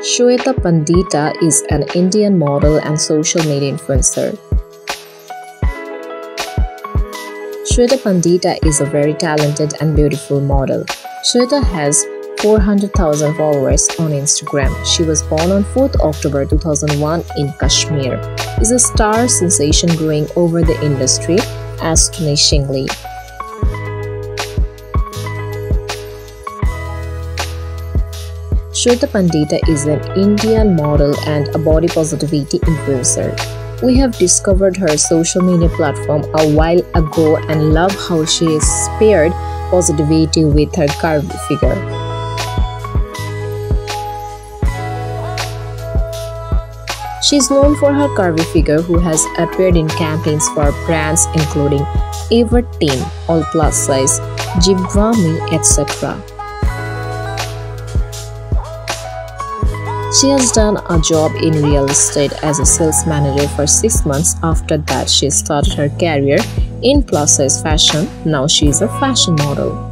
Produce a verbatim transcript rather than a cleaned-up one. Shweta Pandita is an Indian model and social media influencer. Shweta Pandita is a very talented and beautiful model. Shweta has four hundred thousand followers on Instagram. She was born on fourth October two thousand one in Kashmir. Is a star sensation growing over the industry astonishingly. Shweta Pandita is an Indian model and a body positivity influencer. We have discovered her social media platform a while ago and love how she inspired positivity with her curved figure. She is known for her curvy figure, who has appeared in campaigns for brands including Everteen, All Plus Size, Jibwami, et cetera. She has done a job in real estate as a sales manager for six months. After that, she started her career in plus-size fashion. Now she is a fashion model.